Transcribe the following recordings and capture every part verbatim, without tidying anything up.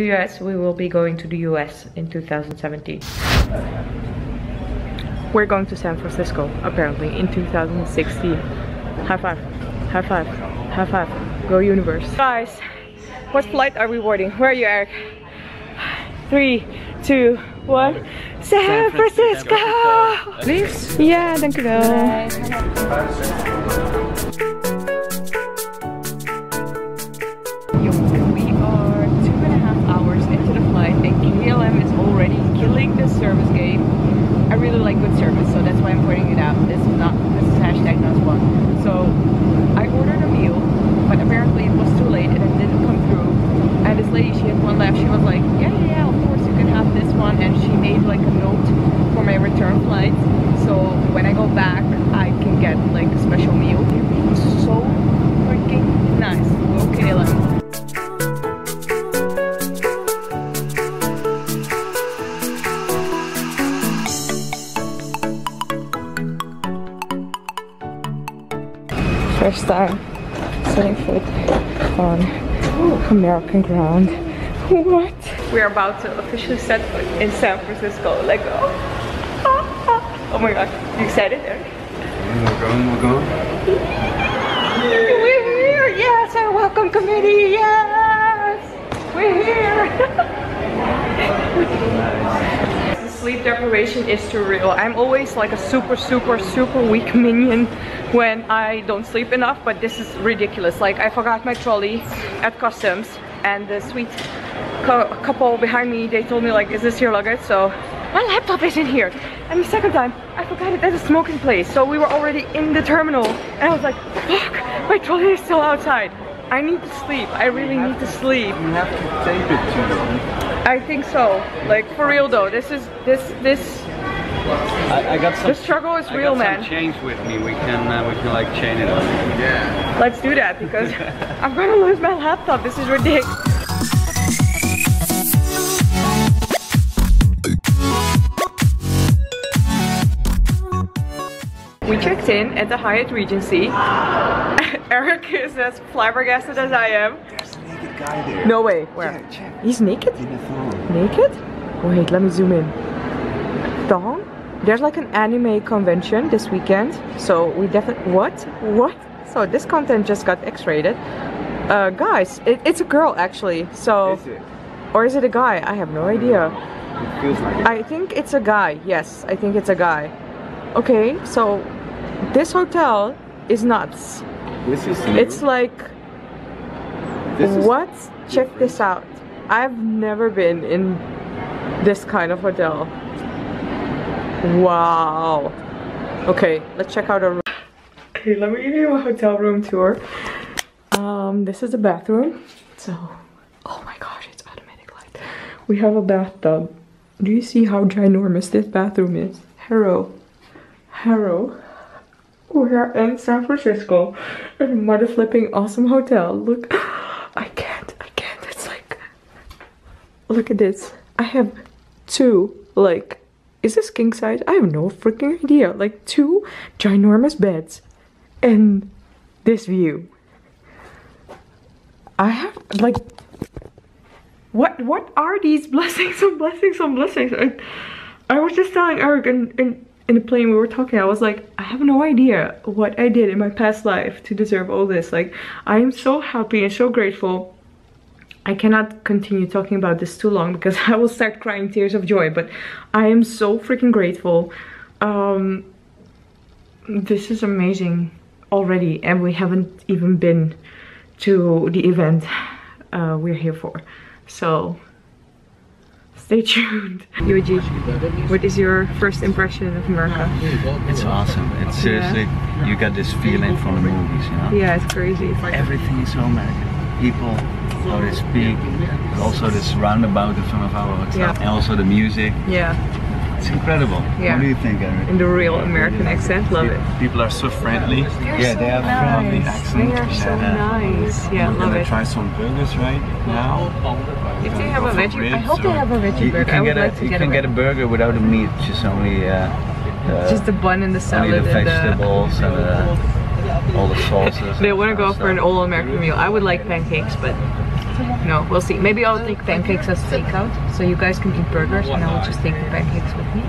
the U S, we will be going to the U S in two thousand seventeen. We're going to San Francisco, apparently, in two thousand sixteen. High five, high five, high five. Go universe. Guys, what flight are we boarding? Where are you, Eric? Three, two, one. San Francisco! Please? Yeah, thank you. We are two and a half hours into the flight and K L M is already killing the service game. I really like good service, so that's why I'm pointing it out. It's not, this is hashtag not one. So I ordered a meal, but apparently it was too late and it didn't come through. And this lady, she had one left, she was like, yeah, yeah, yeah, of course you can have this one. And she made like a note for my return flight. So when I go back, I can get like a special meal. It was so freaking nice. Okay, like. First time setting foot on American ground. What? We're about to officially set foot in San Francisco. Like, oh, oh, oh. Oh my god. You excited, Eric? We're going, we're going. We're here, yes, our welcome committee, yes! We're here! The sleep deprivation is too real. I'm always like a super, super, super weak minion when I don't sleep enough, but this is ridiculous. Like, I forgot my trolley at customs and the sweet couple behind me, they told me like, is this your luggage? So my laptop is in here. And the second time I forgot it at a smoking place, so we were already in the terminal and I was like, fuck, my trolley is still outside. I need to sleep. I really need to sleep. You have to take it too long. I think so. Like, for real though, this is this this I, I got some, the struggle is I real, got man. Some change with me. We can uh, we can like chain it on. Yeah. Let's do that because I'm gonna lose my laptop. This is ridiculous. We checked in at the Hyatt Regency. Eric is as flabbergasted as I am. There's a naked guy there. No way. Where? Check, check. He's naked. In the phone. Naked? Wait, let me zoom in. Thong? There's like an anime convention this weekend, so we definitely what what so this content just got x-rated. Uh guys, it, it's a girl actually, so is it? Or is it a guy? I have no idea. It feels like it. I think it's a guy. Yes, I think it's a guy. Okay, so this hotel is nuts. This is new. It's like this is what different. Check this out. I've never been in this kind of hotel. Wow. Okay, let's check out our room. Okay, let me give you a hotel room tour. Um, this is the bathroom. So, oh my gosh, it's automatic light. We have a bathtub. Do you see how ginormous this bathroom is? Hero. Hero. We are in San Francisco. In a mother flipping awesome hotel. Look. I can't. I can't. It's like... Look at this. I have two, like... Is this king size? I have no freaking idea. Like two ginormous beds and this view. I have like what what are these blessings and blessings and blessings? I, I was just telling Eric in, in, in the plane we were talking, I was like, I have no idea what I did in my past life to deserve all this. Like, I am so happy and so grateful. I cannot continue talking about this too long because I will start crying tears of joy, but I am so freaking grateful. Um, this is amazing already, and we haven't even been to the event uh, we're here for. So, stay tuned. Yuji, what is your first impression of America? It's awesome. It's seriously, yeah. You got this feeling from the movies, you know? Yeah, it's crazy. Everything is so American. People. How they speak, also this roundabout in front of our hotel, yeah. And also the music. Yeah, it's incredible. Yeah. What do you think, Eric? In the real American yeah. accent, love people, it. People are so friendly. They're yeah, so they have nice. Friendly accent. They are so and, uh, nice. Yeah, love it. Try some burgers right now. If they have a veggie, I hope they have a veggie burger. I would like to get a burger. You can get a burger without the meat, just only uh, the just the bun and the salad, only the vegetables and the, and, uh, all the sauces. They want to go for an all-American meal. I would like pancakes, but. No, we'll see. Maybe I'll take pancakes as takeout, so you guys can eat burgers, and I'll just take the pancakes with me.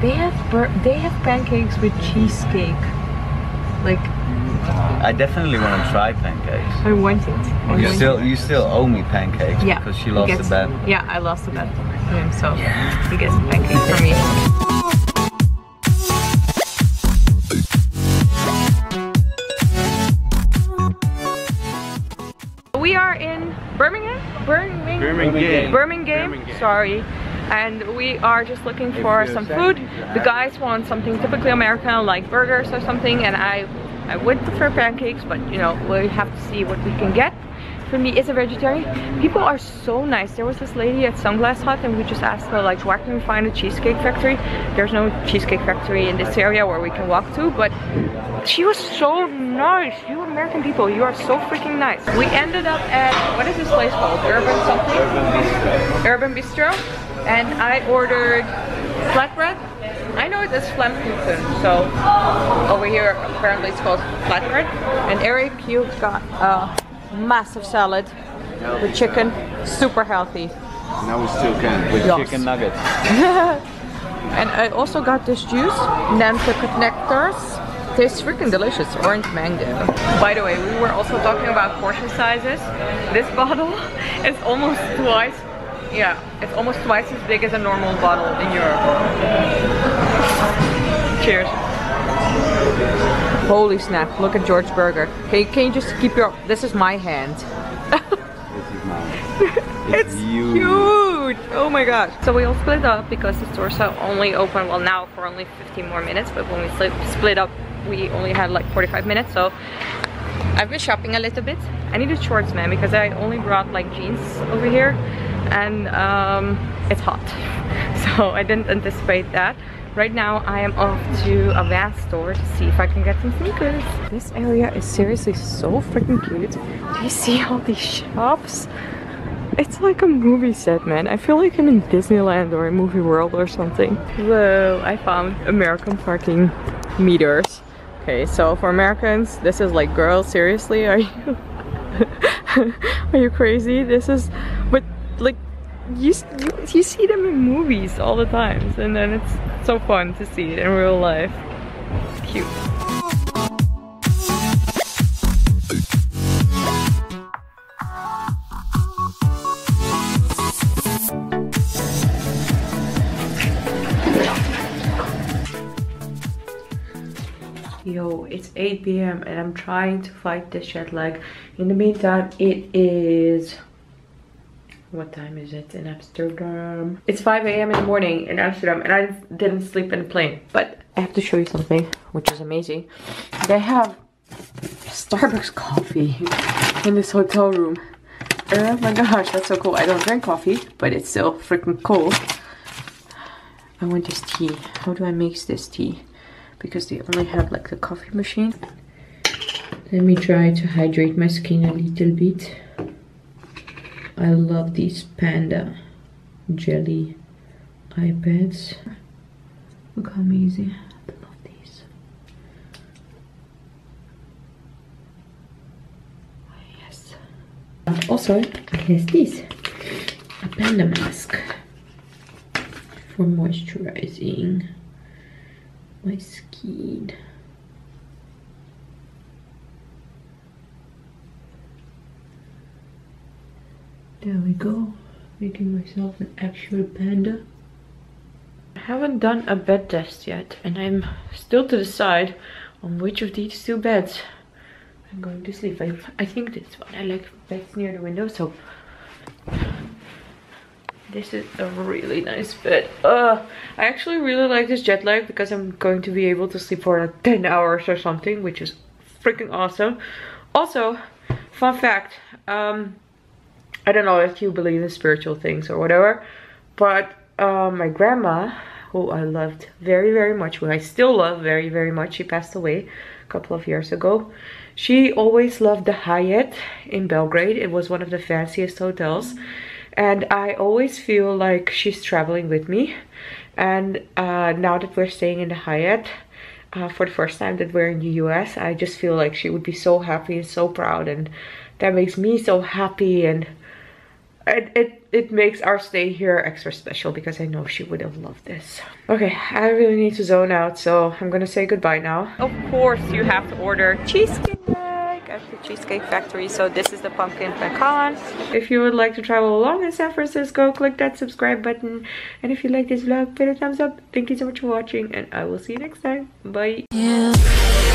They have bur they have pancakes with cheesecake. Like, I definitely want to try pancakes. I want it. I you want still it. You still owe me pancakes, yeah, because she lost the bet. Yeah, I lost the bet. Yeah, so yeah. You get some pancakes from me. We are in Birmingham? Birmingham? Birmingham. Birmingham. Birmingham. Sorry. And we are just looking for some food. The guys want something typically American, like burgers or something, and I I would prefer pancakes, but you know, we'll have to see what we can get. For me, it's a vegetarian. People are so nice. There was this lady at Sunglass Hut and we just asked her, like, where can we find a Cheesecake Factory? There's no Cheesecake Factory in this area where we can walk to, but she was so nice. You American people, you are so freaking nice. We ended up at, what is this place called? Urban something? Urban Bistro. Urban Bistro. And I ordered flatbread. I know it as flammkuchen, so over here apparently it's called flatbread. And Eric, you got uh, massive salad with chicken, super healthy. Now we still can with yes. chicken nuggets. And I also got this juice, Nanta Connectors. Tastes freaking delicious, orange mango. By the way, we were also talking about portion sizes. This bottle is almost twice, yeah, it's almost twice as big as a normal bottle in Europe. Cheers. Holy snap, look at George's burger. Can you, can you just keep your... This is my hand. This is mine. It's, it's huge. Oh my gosh. So we all split up because the stores are only open, well now for only fifteen more minutes, but when we split, split up we only had like forty-five minutes, so I've been shopping a little bit. I needed shorts, man, because I only brought like jeans over here and um, it's hot. So I didn't anticipate that. Right now I am off to a Vans store to see if I can get some sneakers. This area is seriously so freaking cute. Do you see all these shops? It's like a movie set, man. I feel like I'm in Disneyland or a movie world or something. Whoa, I found American parking meters. Okay, so for Americans, this is like, girl, seriously, are you are you crazy? This is, but like, you, you you see them in movies all the times, and then it's so fun to see it in real life. It's cute. Yo, it's eight p m and I'm trying to fight this jet lag. In the meantime, it is... What time is it in Amsterdam? It's five a m in the morning in Amsterdam and I didn't sleep in the plane. But I have to show you something, which is amazing. They have Starbucks coffee in this hotel room. Oh my gosh, that's so cool. I don't drink coffee, but it's still freaking cool. I want this tea. How do I mix this tea? Because they only have like the coffee machine. Let me try to hydrate my skin a little bit. I love these panda jelly iPads. Look how amazing. I love these. Yes. Also, there's this. A panda mask. For moisturizing my skin. There we go, making myself an actual panda. I haven't done a bed test yet, and I'm still to decide on which of these two beds I'm going to sleep. I, I think this one, I like beds near the window, so this is a really nice bed. Uh, I actually really like this jet lag because I'm going to be able to sleep for like ten hours or something, which is freaking awesome. Also, fun fact, um, I don't know if you believe in spiritual things or whatever, but uh, my grandma, who I loved very, very much, who I still love very, very much, she passed away a couple of years ago. She always loved the Hyatt in Belgrade. It was one of the fanciest hotels. And I always feel like she's traveling with me. And uh, now that we're staying in the Hyatt, uh, for the first time that we're in the U S, I just feel like she would be so happy and so proud and that makes me so happy, and it, it it makes our stay here extra special because I know she would have loved this. Okay, I really need to zone out, so I'm gonna say goodbye now. Of course you have to order cheesecake at the Cheesecake Factory. So this is the pumpkin pecan. If you would like to travel along in San Francisco, click that subscribe button, and if you like this vlog, give it a thumbs up. Thank you so much for watching, and I will see you next time. Bye. Yeah.